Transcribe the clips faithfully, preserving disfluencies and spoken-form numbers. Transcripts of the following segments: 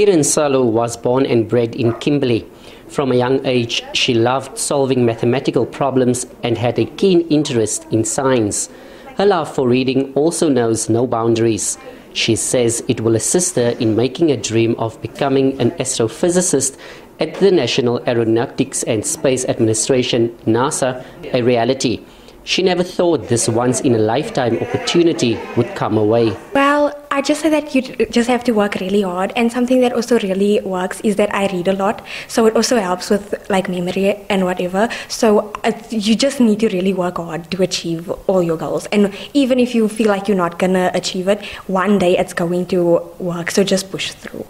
Erin Shalo was born and bred in Kimberley. From a young age, she loved solving mathematical problems and had a keen interest in science. Her love for reading also knows no boundaries. She says it will assist her in making a dream of becoming an astrophysicist at the National Aeronautics and Space Administration, NASA, a reality. She never thought this once-in-a-lifetime opportunity would come away. Well, I just say that you just have to work really hard, and something that also really works is that I read a lot, so it also helps with like memory and whatever. So uh, you just need to really work hard to achieve all your goals, and even if you feel like you're not gonna achieve it, one day it's going to work, so just push through.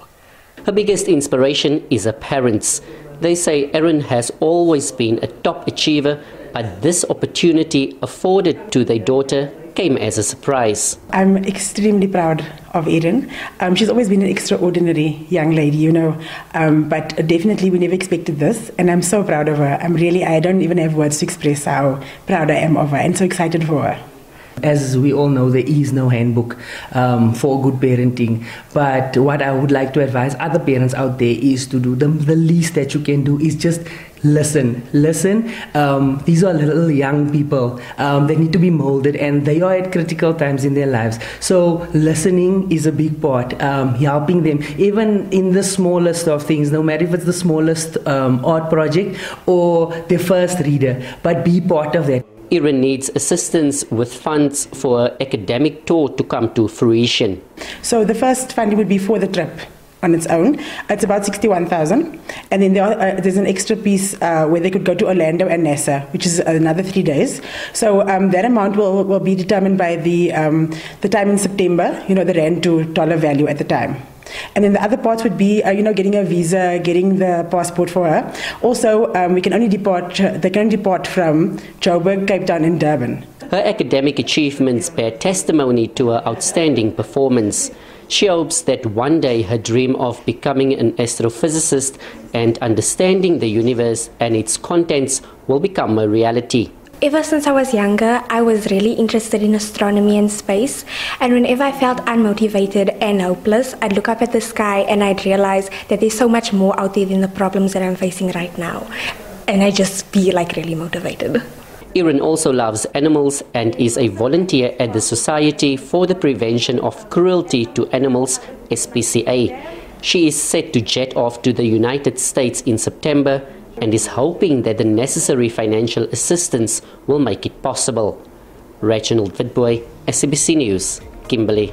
Her biggest inspiration is her parents. They say Erin has always been a top achiever, but this opportunity afforded to their daughter came as a surprise. I'm extremely proud of Erin. Um, she's always been an extraordinary young lady, you know, um, but definitely we never expected this, and I'm so proud of her. I'm really, I don't even have words to express how proud I am of her and so excited for her. As we all know, there is no handbook um, for good parenting, but what I would like to advise other parents out there is to do them the least that you can do is just listen. Listen, um, these are little young people, um, they need to be molded, and they are at critical times in their lives, so listening is a big part, um, helping them even in the smallest of things, no matter if it's the smallest um, art project or their first reader, but be part of that. Erin needs assistance with funds for her academic tour to come to fruition. So the first funding would be for the trip on its own. It's about sixty-one thousand dollars. And then there are, uh, there's an extra piece uh, where they could go to Orlando and NASA, which is another three days. So um, that amount will, will be determined by the, um, the time in September, you know, the rand to dollar value at the time. And then the other parts would be, uh, you know, getting a visa, getting the passport for her. Also, um, we can only depart, they can only depart from Joburg, Cape Town and Durban. Her academic achievements bear testimony to her outstanding performance. She hopes that one day her dream of becoming an astrophysicist and understanding the universe and its contents will become a reality. Ever since I was younger, I was really interested in astronomy and space, and whenever I felt unmotivated and hopeless, I'd look up at the sky and I'd realize that there's so much more out there than the problems that I'm facing right now, and I just feel like really motivated. Erin also loves animals and is a volunteer at the Society for the Prevention of Cruelty to Animals, S P C A. She is set to jet off to the United States in September, and is hoping that the necessary financial assistance will make it possible. Reginald Vidboy, S A B C News, Kimberley.